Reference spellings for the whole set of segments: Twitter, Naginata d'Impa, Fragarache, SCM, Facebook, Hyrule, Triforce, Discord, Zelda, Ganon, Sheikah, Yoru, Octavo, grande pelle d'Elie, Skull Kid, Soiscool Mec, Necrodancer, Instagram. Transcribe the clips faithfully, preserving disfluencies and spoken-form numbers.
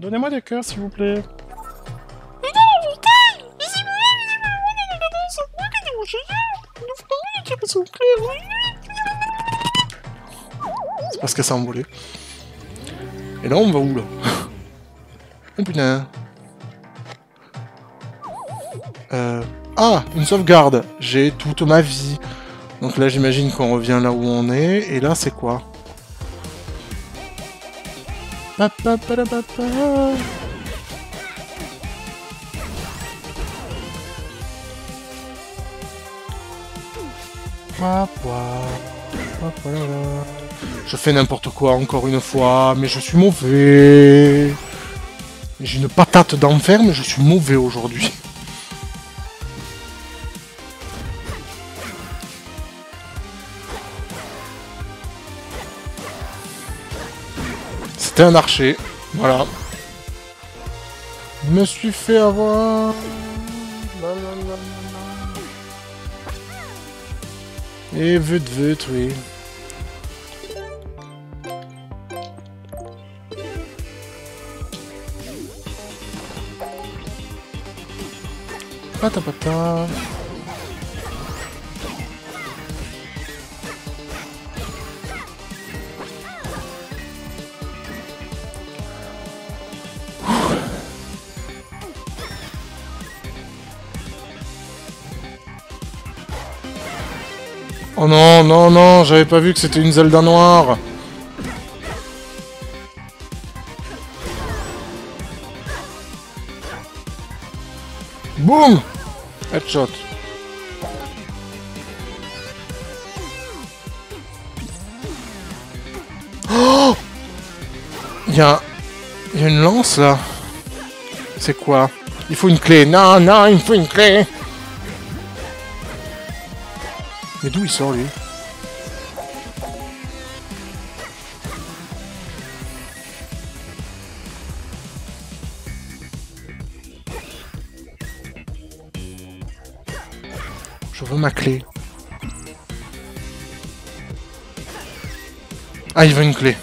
Donnez-moi des cœurs, s'il vous plaît. C'est parce qu'elle s'est envolée. Et là, on va où, là? Oh putain. Euh... Ah, une sauvegarde. J'ai toute ma vie. Donc là, j'imagine qu'on revient là où on est. Et là, c'est quoi? Je fais n'importe quoi encore une fois, mais je suis mauvais. J'ai une patate d'enfer, mais je suis mauvais aujourd'hui. C'était un archer, voilà. Je me suis fait avoir. Et vut vut, oui. Patapata. Oh non, non, non, j'avais pas vu que c'était une Zelda noire. Boum! Headshot. Oh! Il y a... Il y a une lance, là. C'est quoi? Il faut une clé. Non, non, il me faut une clé. Mais d'où il sort, lui? Je veux ma clé. Ah, il veut une clé.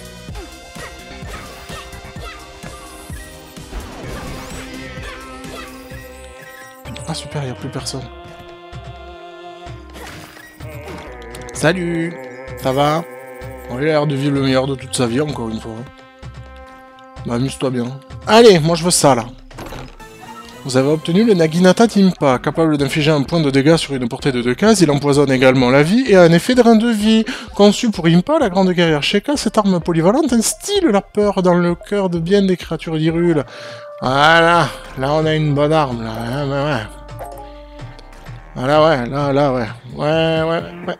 Ah, super, il n'y a plus personne. Salut! Ça va? On a l'air de vivre le meilleur de toute sa vie, encore une fois. Bah, amuse-toi bien. Allez, moi je veux ça, là. Vous avez obtenu le Naginata d'Impa. Capable d'infliger un point de dégâts sur une portée de deux cases, il empoisonne également la vie et a un effet de drain de vie. Conçu pour Impa, la grande guerrière Sheikah, cette arme polyvalente instille la peur dans le cœur de bien des créatures d'Hyrule. Voilà! Là, on a une bonne arme, là. Ah, bah, ouais. Voilà, ouais, là, là, ouais. Ouais, ouais, ouais.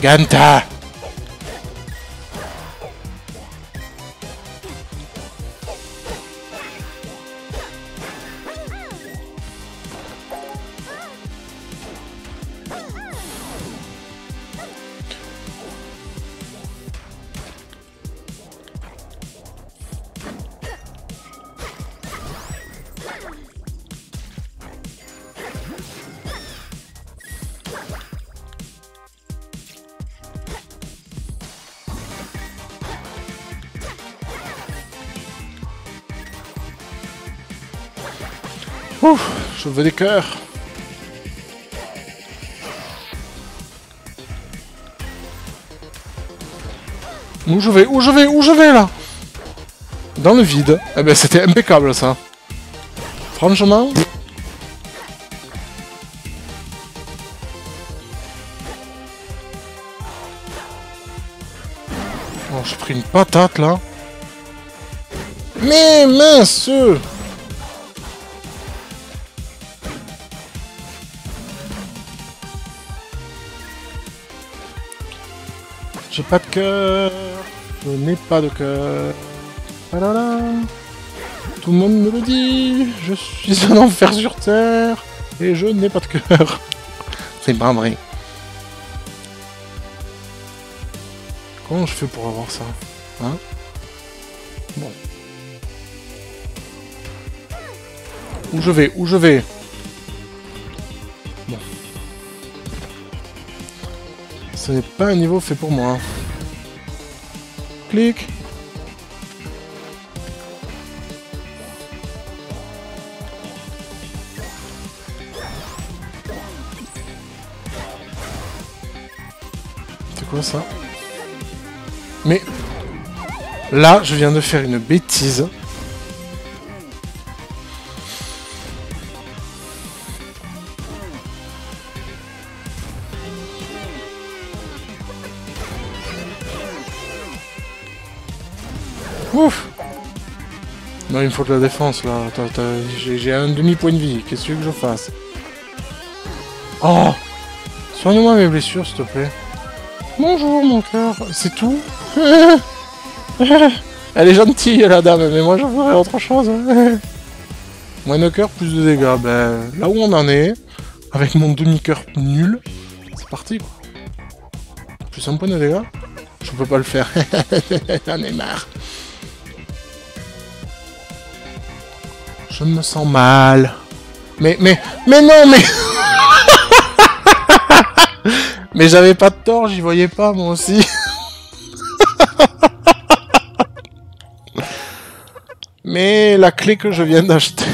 Ganta. Ouf, je veux des cœurs. Où je vais? Où je vais? Où je vais là? Dans le vide. Eh ben c'était impeccable ça. Franchement. Oh, j'ai pris une patate là. Mais mince! J'ai pas de cœur, je n'ai pas de cœur. Ah là là. Tout le monde me le dit, je suis un enfer sur terre et je n'ai pas de cœur. C'est pas vrai. Comment je fais pour avoir ça? Hein? Bon. Où je vais? Où je vais? Bon. C'est pas un niveau fait pour moi. Clic. C'est quoi ça? Mais là, je viens de faire une bêtise. Ouf! Non, il me faut de la défense là. J'ai un demi-point de vie. Qu'est-ce que je fasse? Oh! Soigne-moi mes blessures, s'il te plaît. Bonjour, mon cœur. C'est tout? Elle est gentille, la dame, mais moi j'en ferais autre chose. Moins de cœur, plus de dégâts. Ben, là où on en est, avec mon demi-cœur nul, c'est parti. Plus un point de dégâts? Je peux pas le faire. J'en ai marre. Je me sens mal. Mais, mais, mais non, mais... mais j'avais pas de tort, j'y voyais pas, moi aussi. Mais la clé que je viens d'acheter...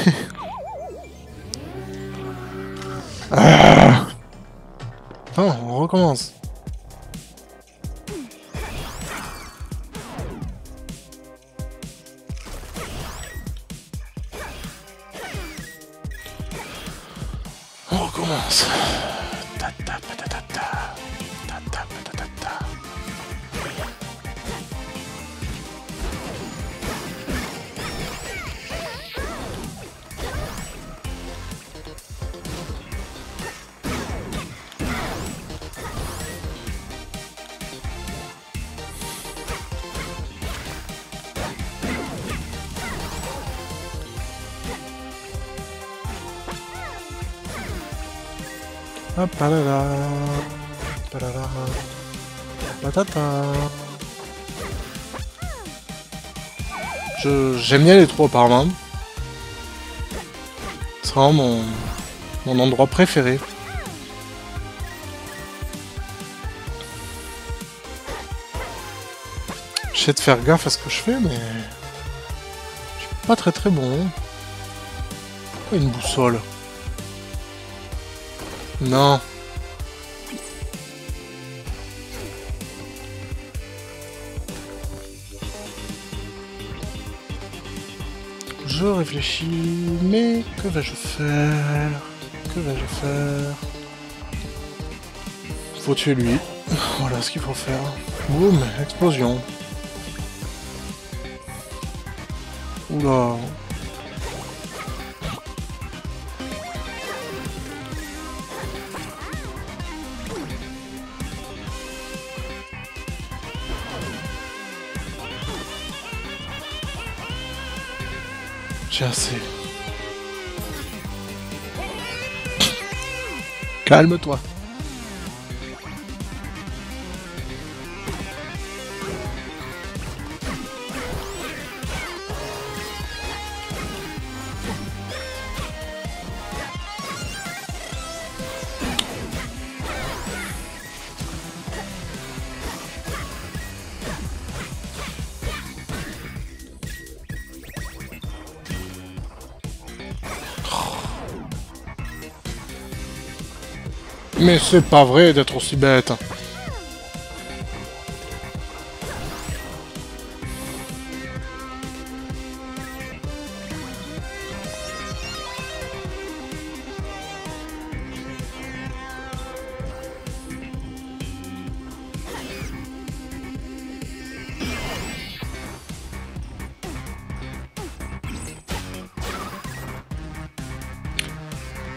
ah. Oh, on recommence. Parara, parara, patata. Je j'aime bien les trois apparemment. C'est vraiment mon, mon endroit préféré. Je sais de faire gaffe à ce que je fais, mais je suis pas très très bon. Pas une boussole. Non. Je réfléchis, mais que vais-je faire? Que vais-je faire? Faut tuer lui. Voilà ce qu'il faut faire. Boum, explosion. Oula. Assez. Calme-toi. Mais c'est pas vrai d'être aussi bête.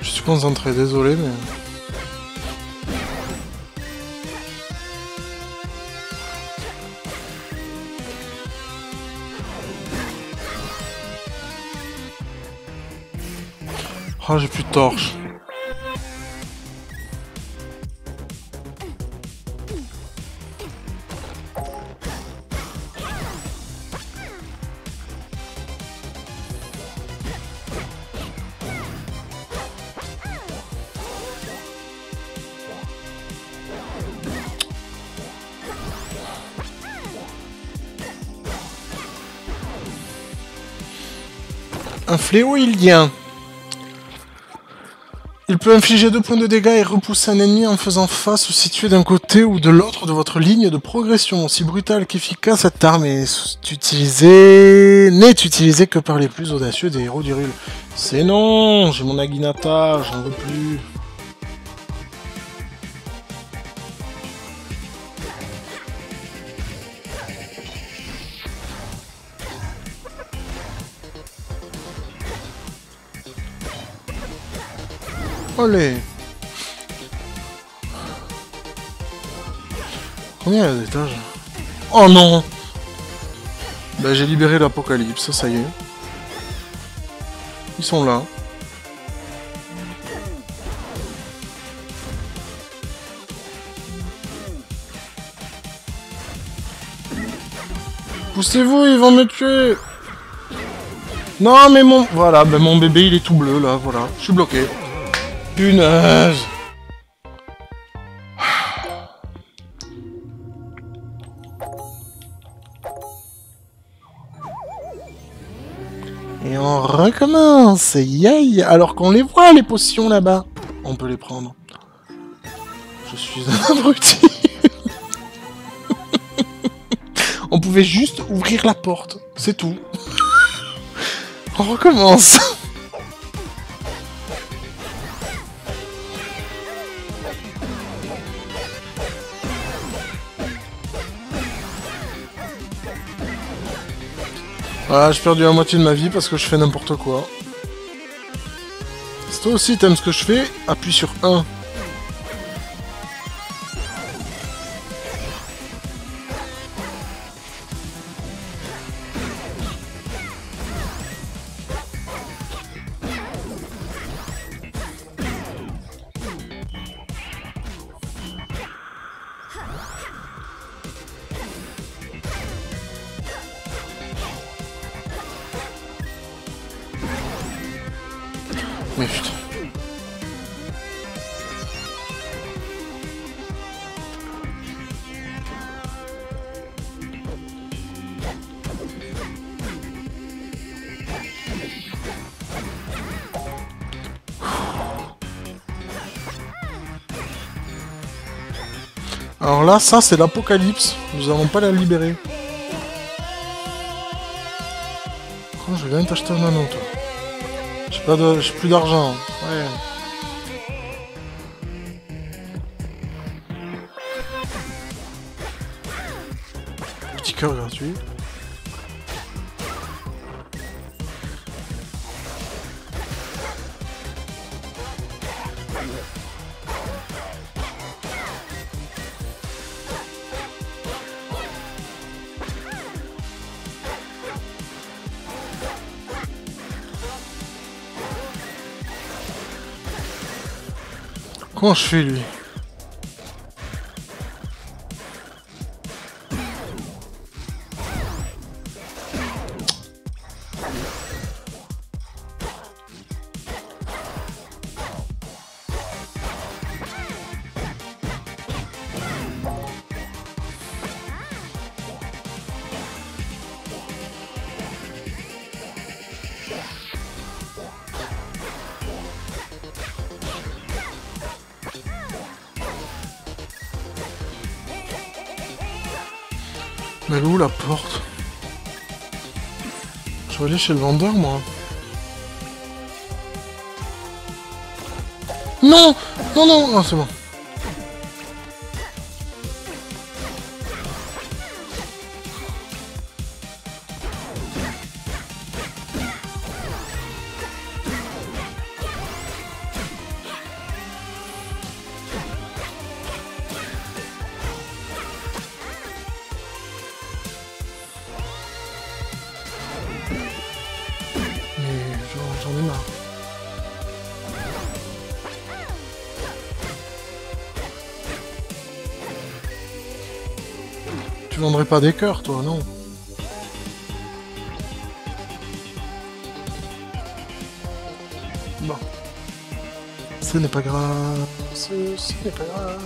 Je suis concentré, désolé, mais... oh, j'ai plus de torche. un fléau ilien. Il peut infliger deux points de dégâts et repousser un ennemi en faisant face ou situé d'un côté ou de l'autre de votre ligne de progression. Aussi brutale qu'efficace, cette arme est utilisée... n'est utilisée que par les plus audacieux des héros d'Hyrule. C'est non, j'ai mon Naginata, j'en veux plus. Allez. Combien il y a d'étages? Oh non! Ben, j'ai libéré l'apocalypse, ça y est. Ils sont là. Poussez-vous, ils vont me tuer! Non mais mon... Voilà, ben mon bébé il est tout bleu là, voilà. Je suis bloqué. Punaise! Et on recommence! Yay! Alors qu'on les voit, les potions là-bas! On peut les prendre. Je suis un abruti! On pouvait juste ouvrir la porte. C'est tout. On recommence! Voilà, j'ai perdu la moitié de ma vie parce que je fais n'importe quoi. Si toi aussi t'aimes ce que je fais, appuie sur un. Mais putain. Alors là, ça c'est l'apocalypse. Nous n'allons pas la libérer. Quand je viens t'acheter un anneau, toi. J'ai pas de... J'ai plus d'argent. Ouais. Petit cœur gratuit. Comment je fais lui? Mais elle est où la porte? Je vais aller chez le vendeur, moi. Non! Non, non! Non, c'est bon. Tu vendrais pas des cœurs, toi, non? Bon. Ce n'est pas grave. Ce, ce n'est pas grave.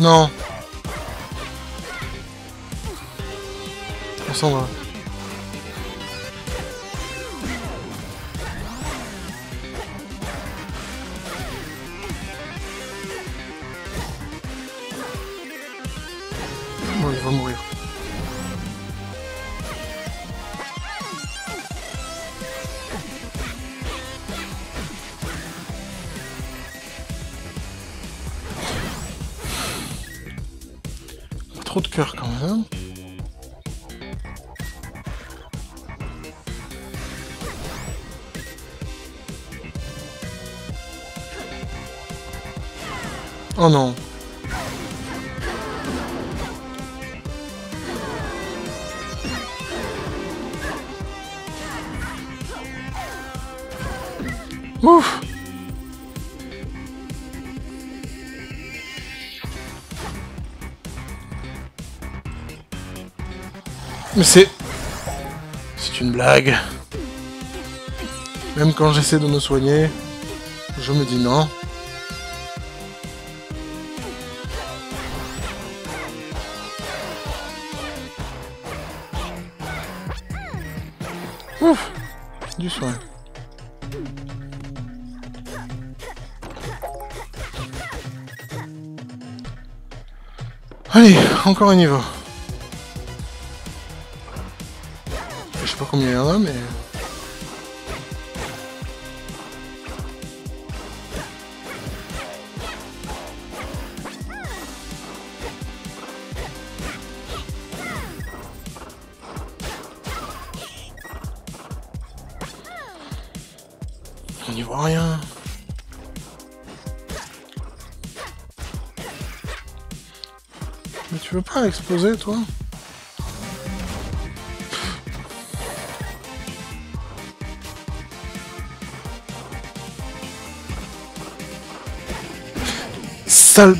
Non. On s'en va. Bon, il va mourir. Pas trop de cœur quand même. Oh non. Ouf. Mais c'est... C'est une blague. Même quand j'essaie de me soigner, je me dis non. Ouf. Du soin. Allez, encore un niveau. Je sais pas combien il y en a, mais... On n'y voit rien. Mais tu veux pas exploser, toi? Sale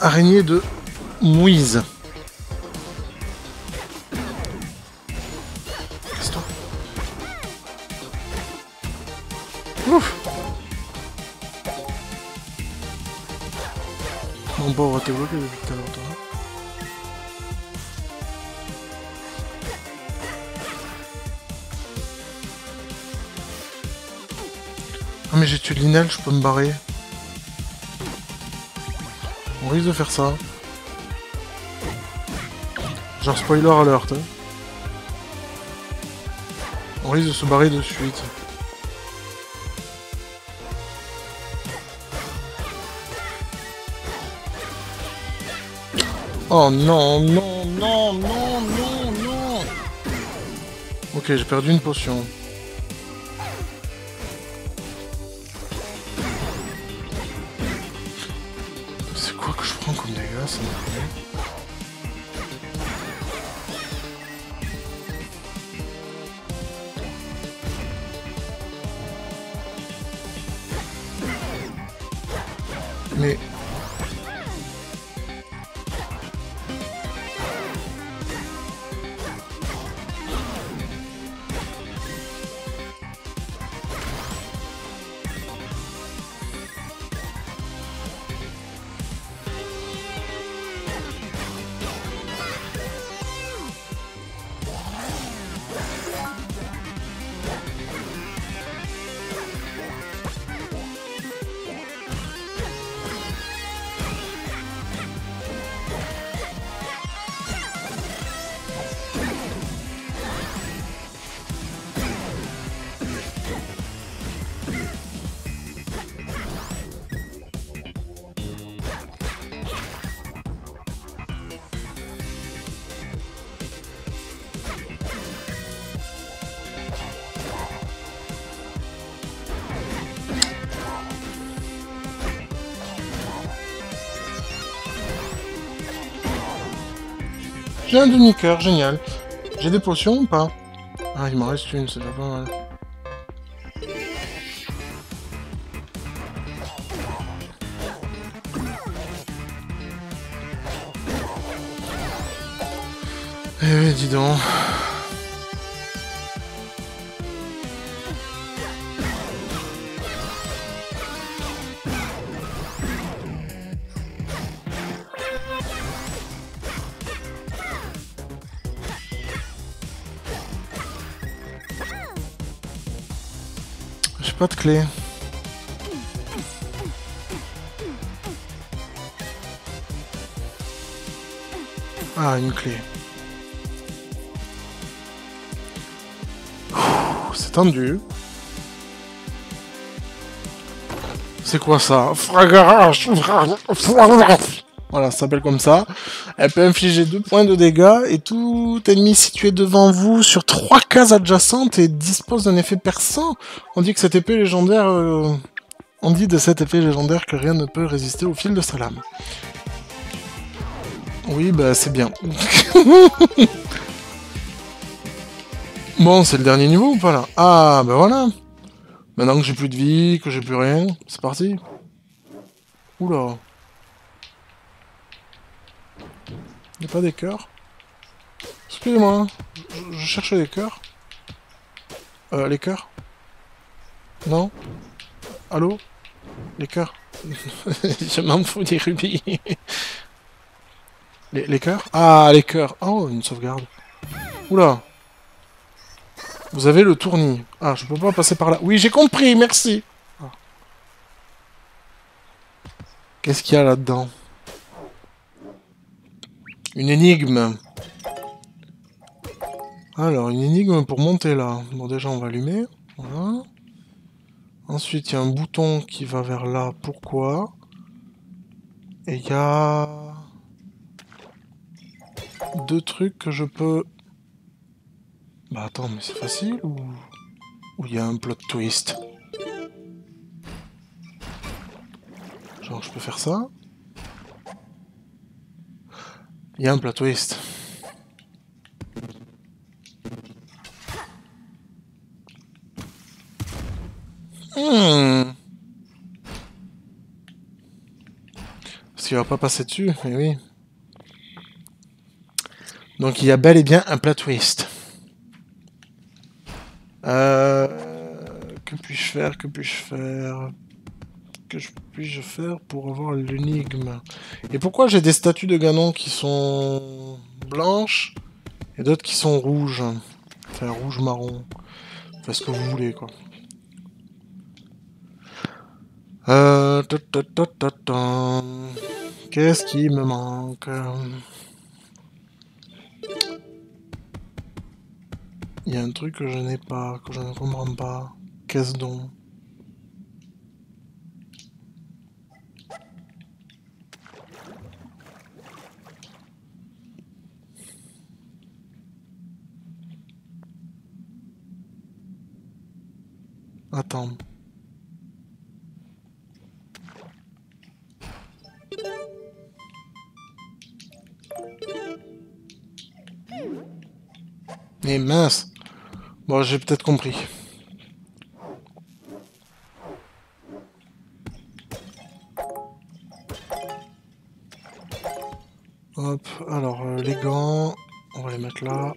araignée de mouise. Casse-toi. Ouf. Mon pauvre, t'es bloqué depuis tout à l'heure, toi. Ah mais j'ai tué l'inel, je peux me barrer. On risque de faire ça. Genre spoiler alert. Hein. On risque de se barrer de suite. Oh non, non, non, non, non, non. Ok, j'ai perdu une potion. C'est quoi que je prends comme dégâts, ça m'a fait. Mais... j'ai un demi-cœur, génial. J'ai des potions ou pas? Ah, il m'en reste une, c'est déjà pas mal. Eh oui, dis donc. J'ai pas de clé. Ah, une clé. C'est tendu. C'est quoi ça? Fragarache. Voilà, ça s'appelle comme ça. Elle peut infliger deux points de dégâts et tout ennemi situé devant vous sur trois cases adjacentes et dispose d'un effet perçant. On dit que cette épée légendaire... Euh... On dit de cette épée légendaire que rien ne peut résister au fil de sa lame. Oui, bah c'est bien. Bon, c'est le dernier niveau ou pas là? Ah, bah voilà. Maintenant que j'ai plus de vie, que j'ai plus rien, c'est parti. Oula. Il n'y a pas des cœurs. Excusez-moi, je, je cherchais des cœurs. Euh, les cœurs? Non? Allô? Les cœurs? Je m'en fous des rubis. Les, les cœurs? Ah, les cœurs. Oh, une sauvegarde. Oula. Vous avez le tournis. Ah, je peux pas passer par là. Oui, j'ai compris, merci. Ah. Qu'est-ce qu'il y a là-dedans? Une énigme. Alors, une énigme pour monter là. Bon, déjà, on va allumer. Voilà. Ensuite, il y a un bouton qui va vers là. Pourquoi? Et il y a... deux trucs que je peux... Bah attends, mais c'est facile ou... Ou il y a un plot twist? Genre je peux faire ça? Il y a un plot twist. Hmm. Parce qu'il va pas passer dessus, mais oui. Donc il y a bel et bien un plot twist. Euh, que puis-je faire, que puis-je faire, que puis-je faire pour avoir l'énigme? Et pourquoi j'ai des statues de Ganon qui sont blanches et d'autres qui sont rouges? Enfin, rouge-marron. Enfin, ce que vous voulez, quoi. Euh, qu'est-ce qui me manque? Il y a un truc que je n'ai pas, que je ne comprends pas. Qu'est-ce donc? Attends. Mais mince. Bon, j'ai peut-être compris. Hop, alors euh, les gants, on va les mettre là.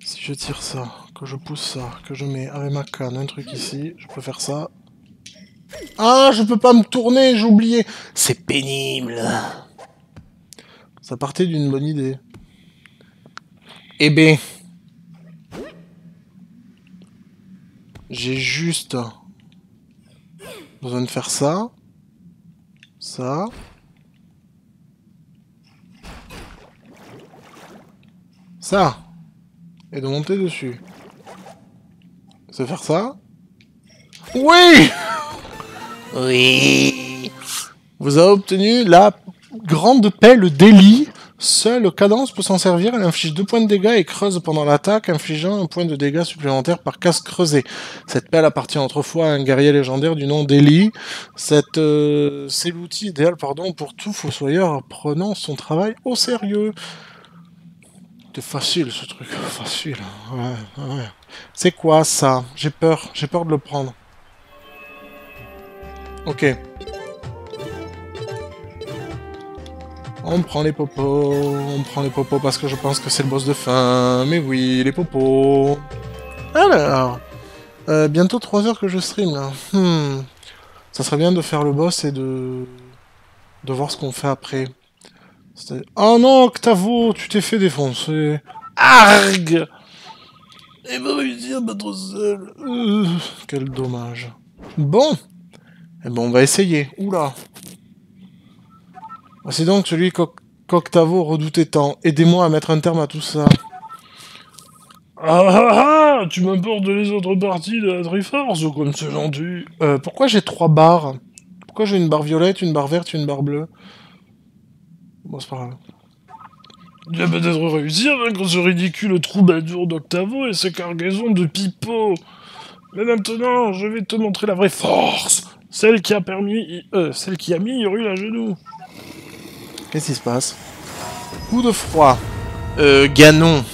Si je tire ça, que je pousse ça, que je mets avec ma canne un truc ici, je peux faire ça. Ah, je peux pas me tourner, j'ai oublié. C'est pénible. Ça partait d'une bonne idée. Eh ben... J'ai juste besoin de faire ça, ça, ça, et de monter dessus. C'est faire ça. Oui. Oui. Vous avez obtenu la grande pelle d'Elie. Seule cadence peut s'en servir, elle inflige deux points de dégâts et creuse pendant l'attaque, infligeant un point de dégâts supplémentaire par case creusée. Cette pelle appartient autrefois à un guerrier légendaire du nom d'Elie. C'est euh, l'outil idéal pardon, pour tout fossoyeur prenant son travail au sérieux. C'est facile ce truc, facile. Ouais, ouais. C'est quoi ça? J'ai peur, j'ai peur de le prendre. Ok. On prend les popos, on prend les popos parce que je pense que c'est le boss de fin. Mais oui, les popos. Alors, euh, bientôt trois heures que je stream là. Hmm. Ça serait bien de faire le boss et de, de voir ce qu'on fait après. Oh non, Octavo, tu t'es fait défoncer. Arg! Et va réussir à battre seul. Euh, quel dommage. Bon. Eh ben, on va essayer. Oula. Voici donc celui qu'Octavo redoutait tant. Aidez-moi à mettre un terme à tout ça. Ah ah ah! Tu m'importes les autres parties de la Triforce ou comme c'est gentil. Euh, pourquoi j'ai trois barres? Pourquoi j'ai une barre violette, une barre verte, une barre bleue? Bon, c'est pas grave. Il va peut-être réussir à vaincre ce ridicule troubadour d'Octavo et ses cargaisons de pipeaux. Mais maintenant, je vais te montrer la vraie force. Celle qui a permis... Euh, celle qui a mis Yoru à genoux. Qu'est-ce qui se passe? Coup de froid. Euh, Ganon.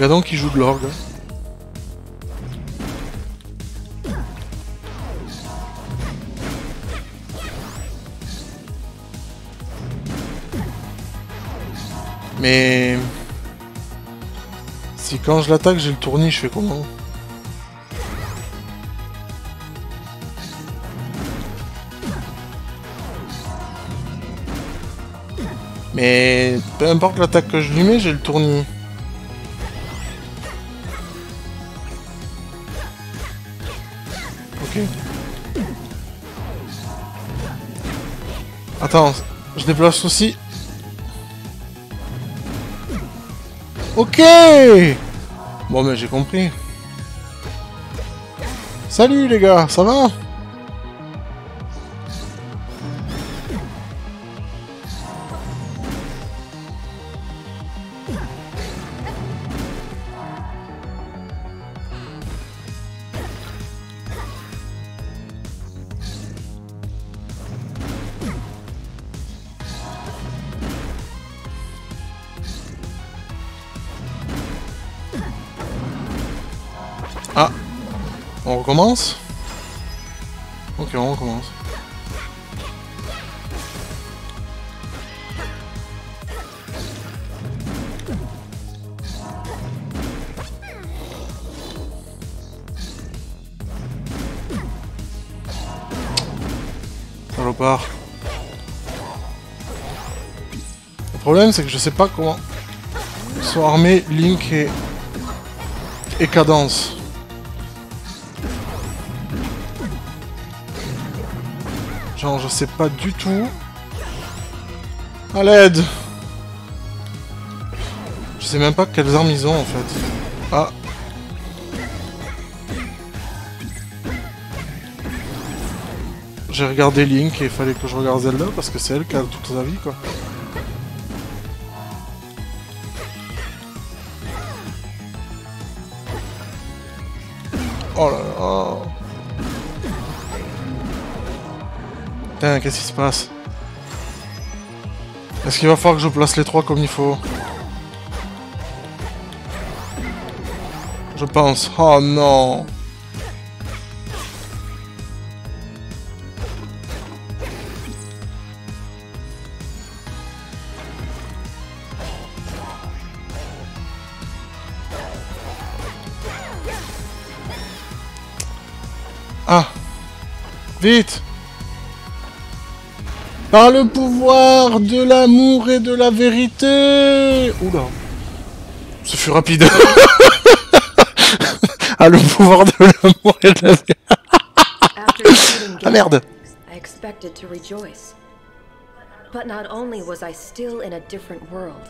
Ganon qui joue de l'orgue. Mais... si quand je l'attaque, j'ai le tournis, je fais comment? Mais... peu importe l'attaque que je lui mets, j'ai le tournis. Ok. Attends, je déplace aussi. Ok. Bon mais j'ai compris. Salut les gars, ça va? Ah, on recommence? Ok, on recommence. Salopard. Le problème, c'est que je sais pas comment sont armés Link et, et Cadence. Genre, je sais pas du tout. À l'aide! Je sais même pas quelles armes ils ont en fait. Ah! J'ai regardé Link et il fallait que je regarde Zelda parce que c'est elle qui a toute sa vie quoi. Oh là là! Putain, qu'est-ce qui se passe? Est-ce qu'il va falloir que je place les trois comme il faut? Je pense. Oh non! Ah! Vite! Par le pouvoir de l'amour et de la vérité. Oula. Ce fut rapide. Ah, le pouvoir de l'amour et de la vérité. Ah merde. I expected to rejoice. But not only was I still in a different world,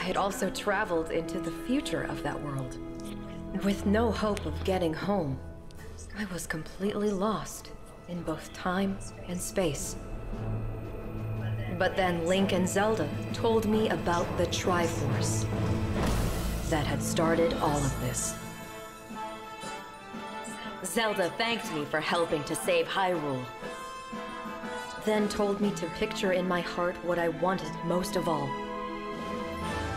I had also traveled into the future of that world. With no hope of getting home, I was completely lost in both time and space. But then Link and Zelda told me about the Triforce that had started all of this. Zelda thanked me for helping to save Hyrule, then told me to picture in my heart what I wanted most of all.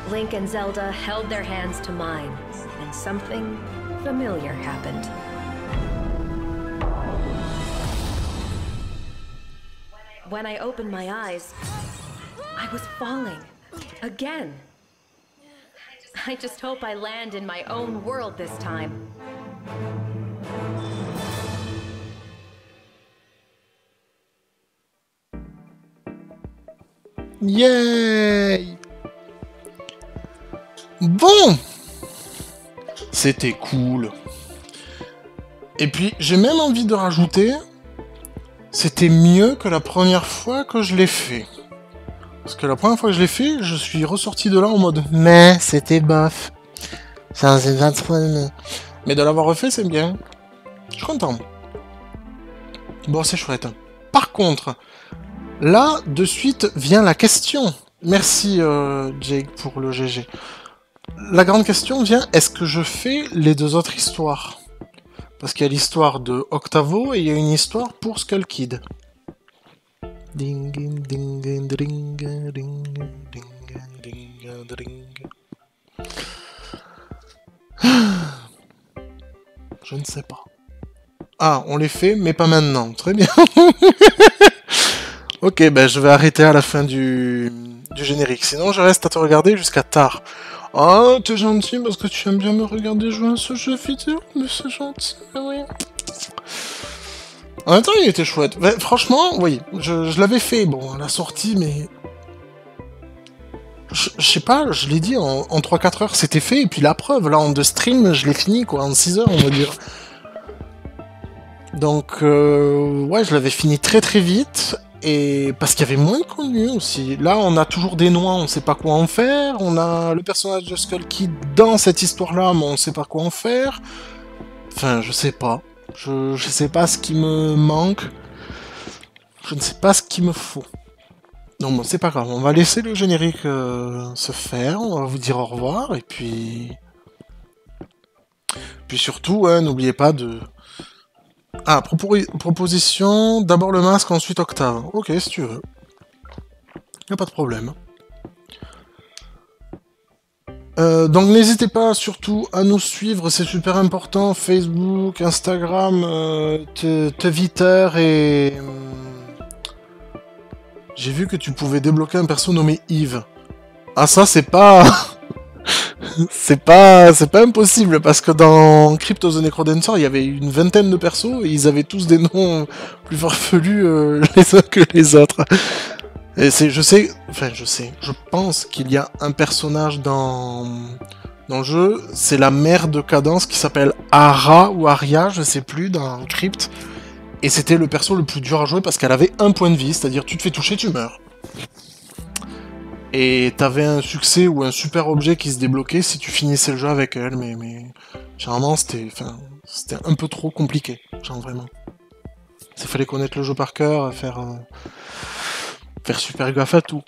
Link and Zelda held their hands to mine, and something familiar happened. When I opened my eyes, I was falling again. I just hope I land in my own world this time. Yay! Bon! C'était cool. Et puis, j'ai même envie de rajouter... C'était mieux que la première fois que je l'ai fait. Parce que la première fois que je l'ai fait, je suis ressorti de là en mode... Mais c'était bof. Ça, c'est vingt-trois... Mais de l'avoir refait, c'est bien. Je suis content. Bon, c'est chouette. Par contre... Là, de suite, vient la question. Merci, euh, Jake, pour le G G. La grande question vient, est-ce que je fais les deux autres histoires? Parce qu'il y a l'histoire de Octavo et il y a une histoire pour Skull Kid. Ding, ding, ding, ding, ding, ding, ding, ding, ding. Je ne sais pas. Ah, on les fait, mais pas maintenant. Très bien. Ok, ben je vais arrêter à la fin du, du générique, sinon je reste à te regarder jusqu'à tard. Oh, t'es gentil parce que tu aimes bien me regarder jouer à ce jeu vidéo, mais c'est gentil, mais oui. En même temps, il était chouette. Ben, franchement, oui, je, je l'avais fait, bon, à la sortie, mais... Je, je sais pas, je l'ai dit, en, en trois quatre heures, c'était fait, et puis la preuve, là, en deux streams, je l'ai fini, quoi, en six heures, on va dire. Donc, euh, ouais, je l'avais fini très très vite... Et parce qu'il y avait moins de contenu aussi. Là, on a toujours des noix, on ne sait pas quoi en faire. On a le personnage de Skull Kid dans cette histoire-là, mais on ne sait pas quoi en faire. Enfin, je sais pas. Je ne sais pas ce qui me manque. Je ne sais pas ce qu'il me faut. Donc bon, c'est pas grave. On va laisser le générique euh, se faire. On va vous dire au revoir. Et puis... Puis surtout, hein, n'oubliez pas de... Ah, proposition, d'abord le masque, ensuite Octave. Ok, si tu veux. Y'a pas de problème. Euh, donc n'hésitez pas surtout à nous suivre, c'est super important. Facebook, Instagram, euh, Twitter et... J'ai vu que tu pouvais débloquer un perso nommé Yves. Ah ça, c'est pas... C'est pas, c'est pas impossible, parce que dans Crypto the Necrodancer, il y avait une vingtaine de persos, et ils avaient tous des noms plus farfelus euh, les uns que les autres. Et c'est, je sais, enfin je sais, je pense qu'il y a un personnage dans, dans le jeu, c'est la mère de Cadence qui s'appelle Ara ou Aria, je sais plus, dans Crypt, et c'était le perso le plus dur à jouer parce qu'elle avait un point de vie, c'est-à-dire tu te fais toucher, tu meurs. Et t'avais un succès ou un super objet qui se débloquait si tu finissais le jeu avec elle, mais, mais... généralement c'était un peu trop compliqué, genre vraiment. Il fallait connaître le jeu par cœur, faire, euh... faire super gaffe à tout.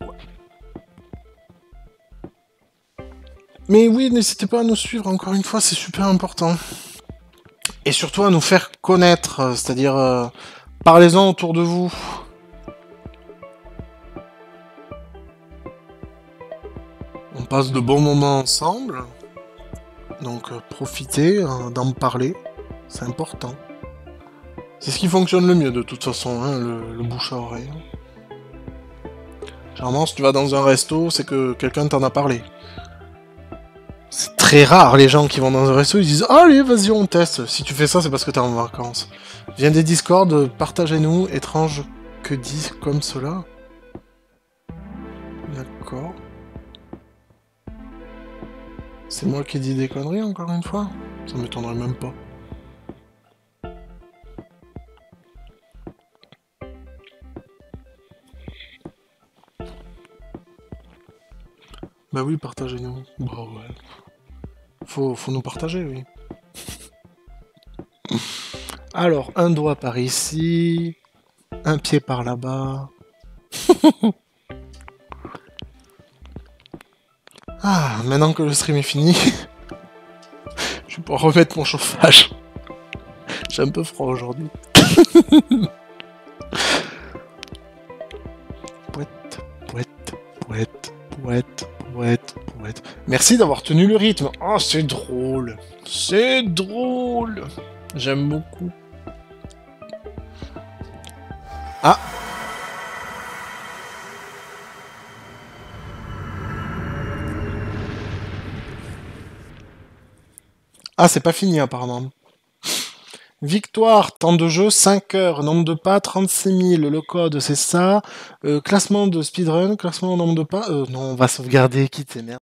Mais oui, n'hésitez pas à nous suivre, encore une fois, c'est super important. Et surtout à nous faire connaître, c'est-à-dire euh, parlez-en autour de vous. On passe de bons moments ensemble, donc euh, profitez euh, d'en parler, c'est important. C'est ce qui fonctionne le mieux de toute façon, hein, le, le bouche à oreille. Généralement, si tu vas dans un resto, c'est que quelqu'un t'en a parlé. C'est très rare les gens qui vont dans un resto, ils disent « Allez, vas-y, on teste !» Si tu fais ça, c'est parce que t'es en vacances. Viens des Discord, partagez-nous, étrange que dit comme cela. D'accord. C'est moi qui dis des conneries, encore une fois. Ça m'étonnerait même pas. Bah oui, partagez-nous. Bon, ouais. Faut, faut nous partager, oui. Alors, un doigt par ici. Un pied par là-bas. Ah, maintenant que le stream est fini, je vais pouvoir remettre mon chauffage. J'ai un peu froid aujourd'hui. Pouette, pouette, pouette, pouette, pouette, pouette. Merci d'avoir tenu le rythme. Oh, c'est drôle. C'est drôle. J'aime beaucoup. Ah. Ah, c'est pas fini, apparemment. Victoire, temps de jeu, cinq heures, nombre de pas, trente-six mille, le code, c'est ça. Euh, classement de speedrun, classement nombre de pas... Euh, non, on va sauvegarder, quitte, c'est merde.